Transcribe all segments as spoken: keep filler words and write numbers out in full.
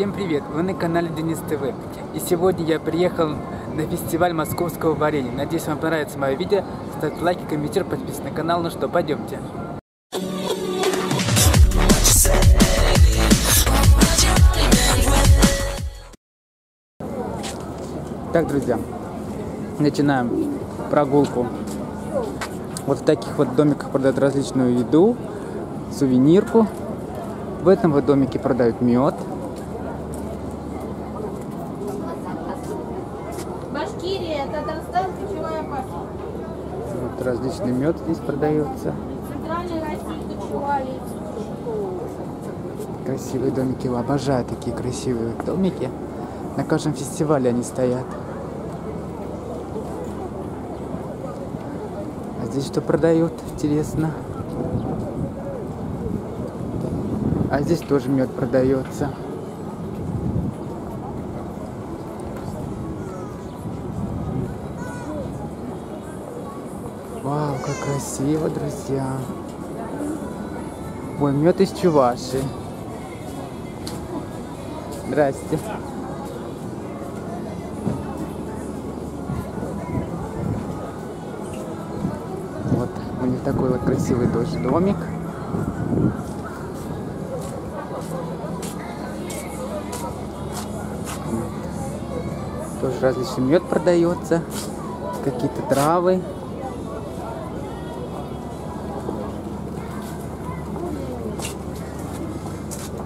Всем привет! Вы на канале Денис ТВ. И сегодня я приехал на фестиваль московского варенья. Надеюсь, вам понравится мое видео. Ставьте лайки, комментируйте, подписывайтесь на канал. Ну что, пойдемте. Так, друзья, начинаем прогулку. Вот в таких вот домиках продают различную еду, сувенирку. В этом вот домике продают мед. Башкирия, Татарстан, кочевая паша. Вот различный мед здесь продается. Центральная Россия, кочевая. Красивые домики, обожаю такие красивые домики. На каждом фестивале они стоят. А здесь что продают, интересно. А здесь тоже мед продается. Вау, как красиво, друзья. Ой, мед из Чувашии. Здрасте. Вот у них такой вот красивый тоже домик. Тоже различный мед продается, какие-то травы.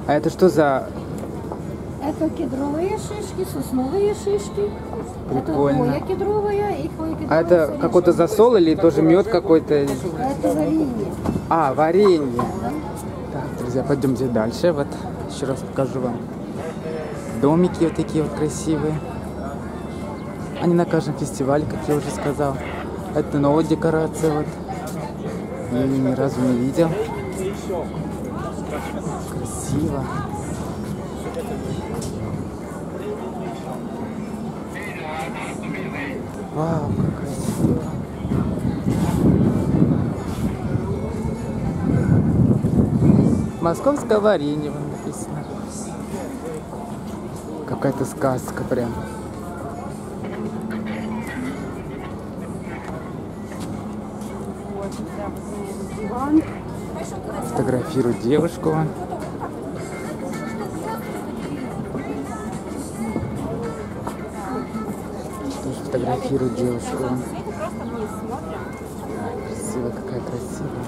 А это что за? Это кедровые шишки, сосновые шишки. Прикольно. Это хвоя кедровая и хвоя кедровая. А это какой-то засол или тоже мед какой-то? Это варенье. А, варенье. Так, друзья, пойдемте дальше. Вот еще раз покажу вам домики вот такие вот красивые. Они на каждом фестивале, как я уже сказал. Это новая декорация, вот. Я ее ни разу не видел. Красиво. Вау, как красиво. Московское варенье написано. Какая-то сказка прям. Фотографирую девушку. Тоже фотографирую девушку. Красивая, какая красивая.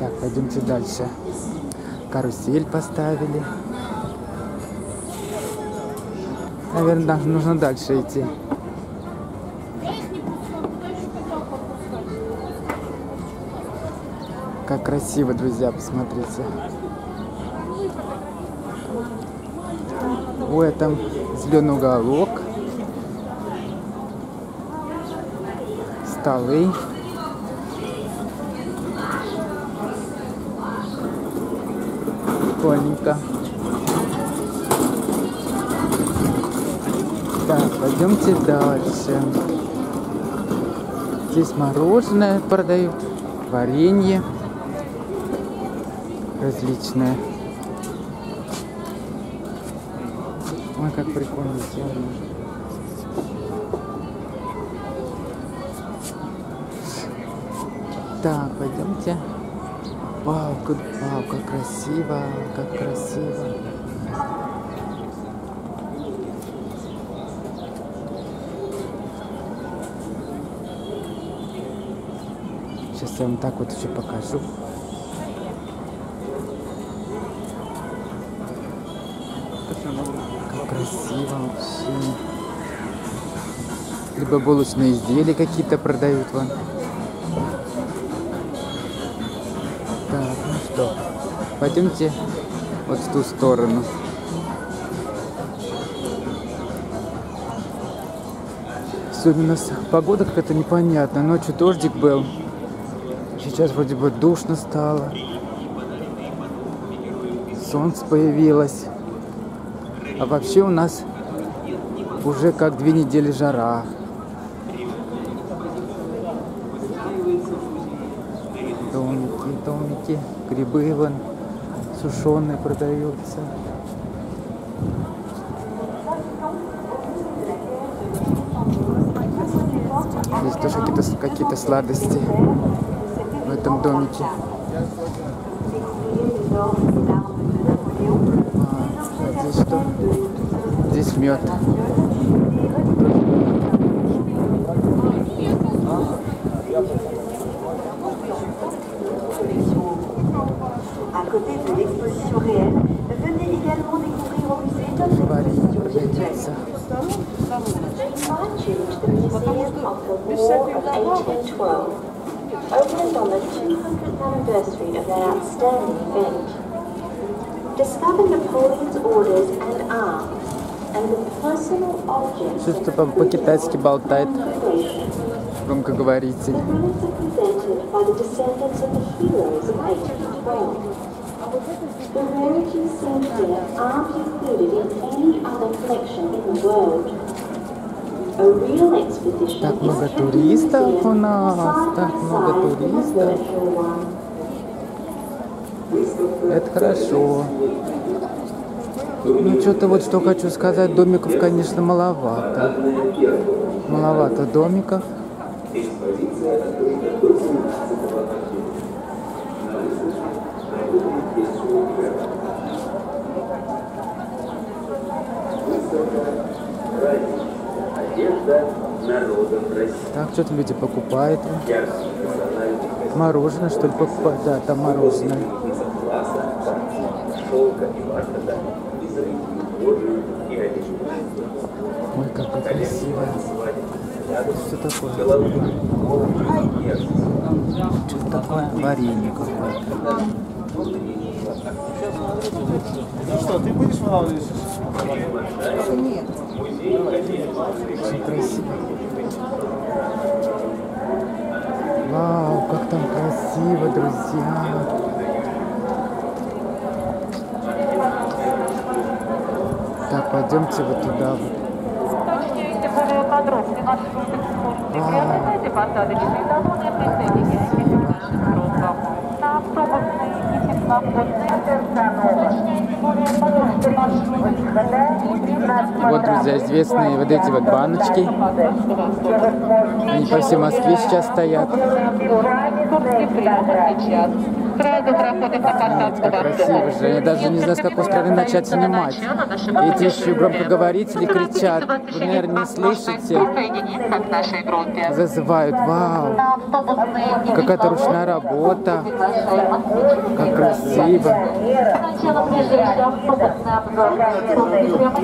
Так, пойдемте дальше. Карусель поставили. Наверное, нужно дальше идти. Как красиво, друзья, посмотрите. Ой, там зеленый уголок. Столы. Прикольненько. Так, пойдемте дальше. Здесь мороженое продают, варенье различные. Ой, как прикольно сделано. Так, пойдемте. Вау, как, вау, как красиво, как красиво. Сейчас я вам так вот еще покажу. Красиво вообще. Либо булочные изделия какие-то продают вон. Так, ну что, пойдемте вот в ту сторону. Сегодня у нас погода какая-то непонятная. Ночью дождик был. Сейчас вроде бы душно стало. Солнце появилось. А вообще у нас уже как две недели жара. Домики, домики, грибы вон. сушеный продается. Здесь тоже какие-то какие-то сладости в этом домике. А, здесь что? Здесь мед. Что-то там по-китайски болтает громкоговоритель. Так много туристов у нас, так много туристов. Это хорошо. Ну, что-то вот что хочу сказать, домиков, конечно, маловато. Маловато домиков. Так, что-то люди покупают. Мороженое, что ли, покупают? Да, там мороженое. Ой, какая красивая. Что такое? Что такое? Варенье какое-то. Ну что, ты будешь маловато? Нет. Очень красиво. Вау, как там красиво, друзья. Так, пойдемте вот туда. Вот, друзья, известные вот эти вот баночки. Они по всей Москве сейчас стоят. Ой, как красиво же. Я даже не знаю, с какой стороны начать снимать. Эти еще громкоговорители кричат. Вы, наверное, не слышите. Зазывают. Вау. Какая-то ручная работа. Как красиво.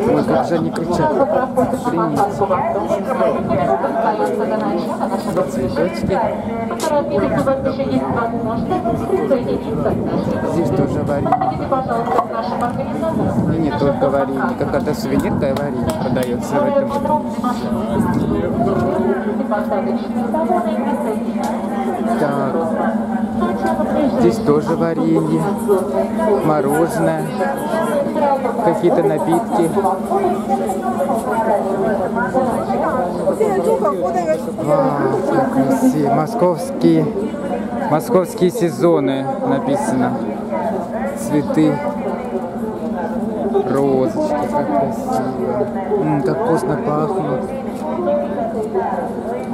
Ой, как же они кричат. Цветочки. Здесь тоже варенье. И не только варенье, какая-то сувенирная варенье продается в этом. Так. Здесь тоже варенье, мороженое, какие-то напитки. Вау, московские. Московские сезоны написано. Цветы. Розочки, как красиво. М-м, так вкусно пахнут.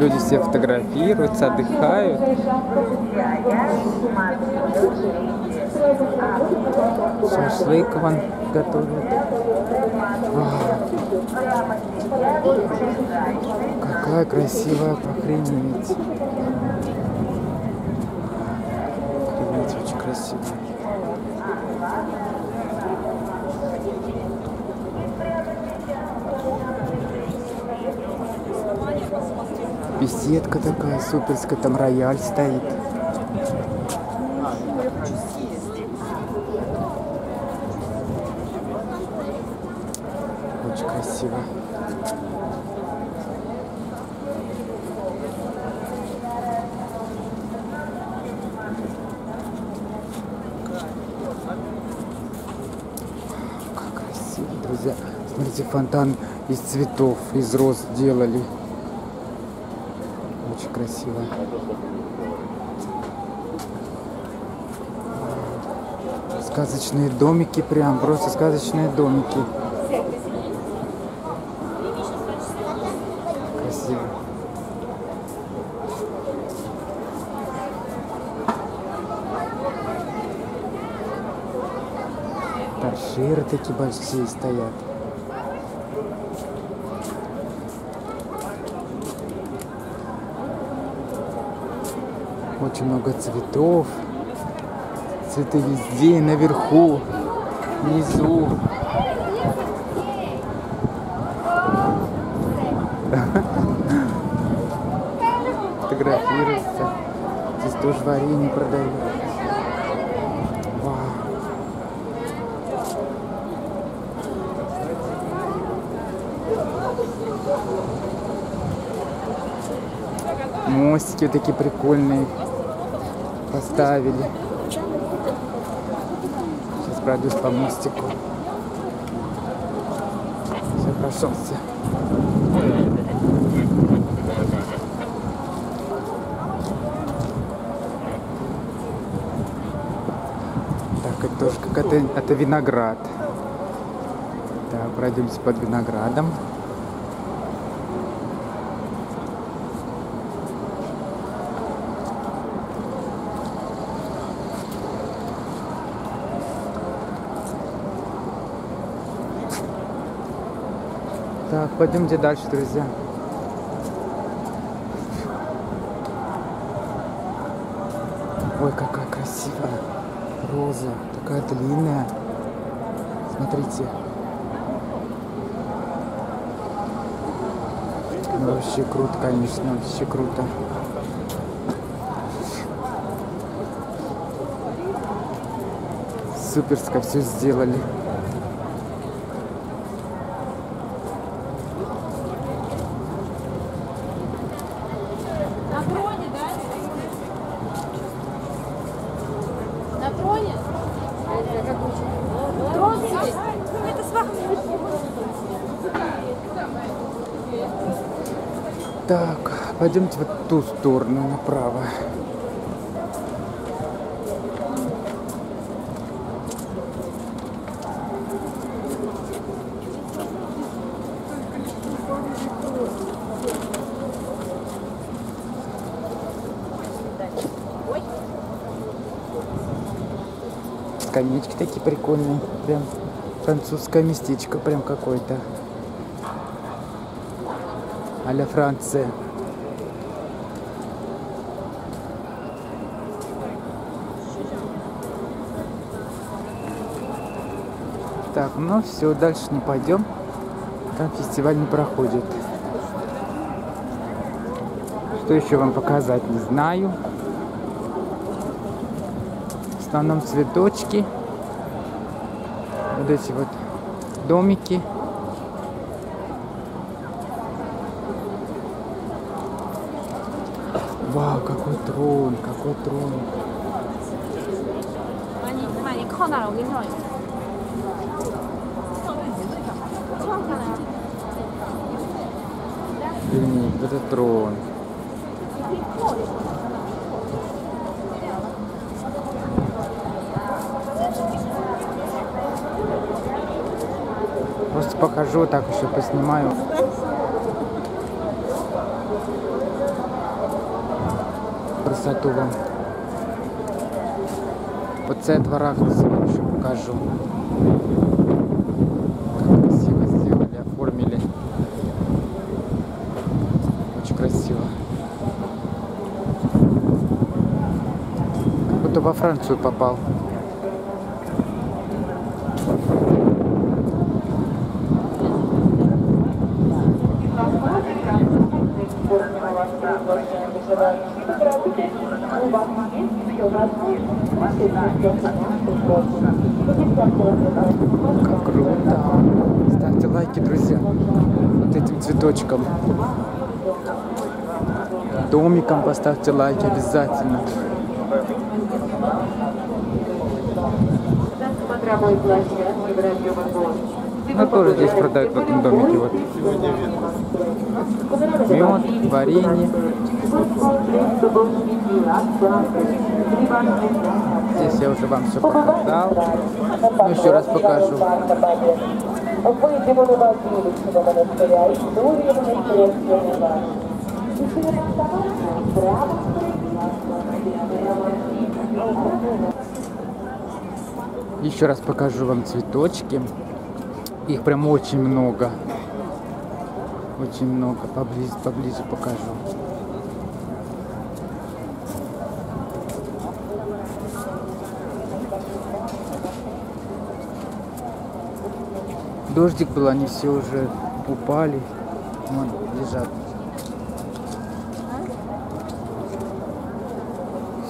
Люди все фотографируются, отдыхают. Шашлык вон готовят. Вау. Какая красивая, похренеть. Очень красиво. Беседка такая суперская, там рояль стоит. Очень красиво. Смотрите, фонтан из цветов, из роз делали. Очень красиво. Сказочные домики, прям просто сказочные домики. Красиво. Торшеры такие большие стоят. Очень много цветов. Цветы везде, наверху, внизу. Фотографируется. Здесь тоже варенье продают. Вау. Мостики такие прикольные поставили. Сейчас пройдусь по мостику. Все, прошелся. Так, это тоже какая-то... Это виноград. Так, пройдемся под виноградом. Так, пойдемте дальше, друзья. Ой, какая красивая роза, такая длинная. Смотрите. Ну, вообще круто, конечно, вообще круто. Суперско все сделали. Так, пойдемте в ту сторону, направо. Скамеечки такие прикольные, прям французское местечко, прям какое-то. А-ля Франция. Так, ну все, дальше не пойдем. Там фестиваль не проходит. Что еще вам показать, не знаю. В основном цветочки. Вот эти вот домики. Вау, какой трон, какой трон. Блин, это трон. Просто покажу, так еще поснимаю. Красоту вам. Вот с этого ракурса еще покажу. Как красиво сделали, оформили. Очень красиво. Как будто во Францию попал. Как круто! Ставьте лайки, друзья, вот этим цветочком, домиком поставьте лайки обязательно. Ну, тоже здесь продают в этом домике вот мед, варенье. Здесь я уже вам все показал. Ну, еще раз покажу. Еще раз покажу вам цветочки. Их прям очень много. Очень много. Поближе, поближе покажу. Дождик был, они все уже упали. Вон, лежат.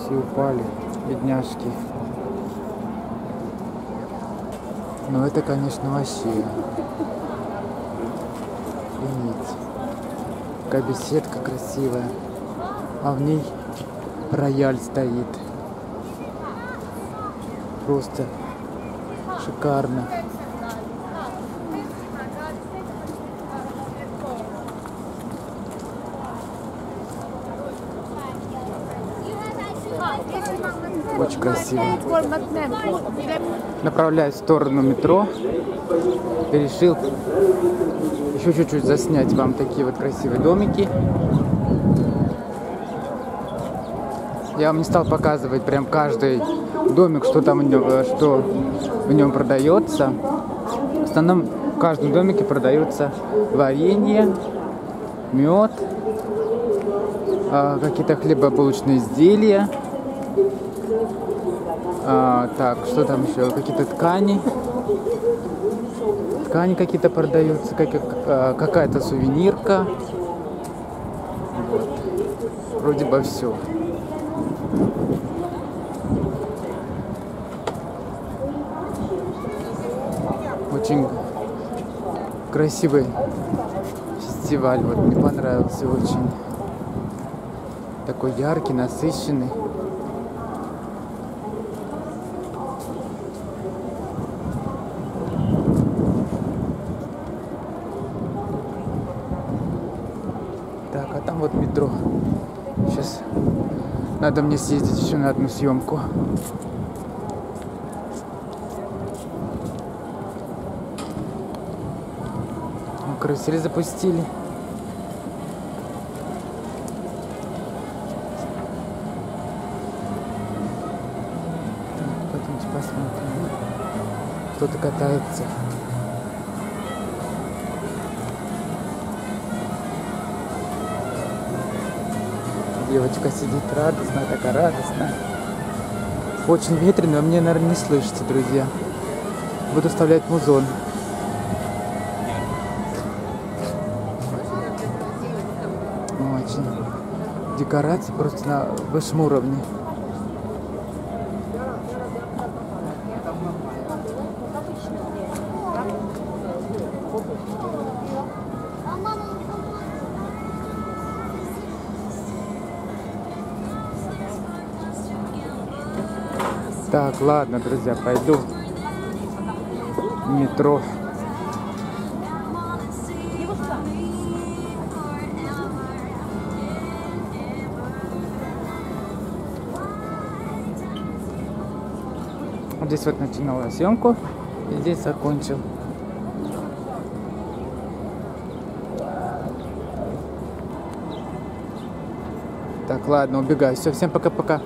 Все упали, бедняжки. Но это, конечно, вообще ленить. Такая беседка красивая, а в ней рояль стоит. Просто шикарно. Очень красиво. Направляюсь в сторону метро. И решил еще чуть-чуть заснять вам такие вот красивые домики. Я вам не стал показывать прям каждый домик, что там в нем, что в нем продается. В основном в каждом домике продаются варенье, мед, какие-то хлебобулочные изделия. А, так, что там еще? Какие-то ткани. Ткани какие-то продаются, как, а, какая-то сувенирка. Вот. Вроде бы все. Очень красивый фестиваль. Вот, мне понравился очень. Такой яркий, насыщенный. Так, а там вот метро. Сейчас надо мне съездить еще на одну съемку. Ну, карусель запустили. Так, пойдемте посмотрим. Кто-то катается. Девочка сидит радостно, такая радостная. Очень ветрено, мне, наверное, не слышится, друзья. Буду вставлять музон. Очень. Декорации просто на высшем уровне. Так, ладно, друзья, пойду в метро. Здесь вот начинал я съемку, и здесь закончил. Так, ладно, убегаю. Все, всем пока-пока.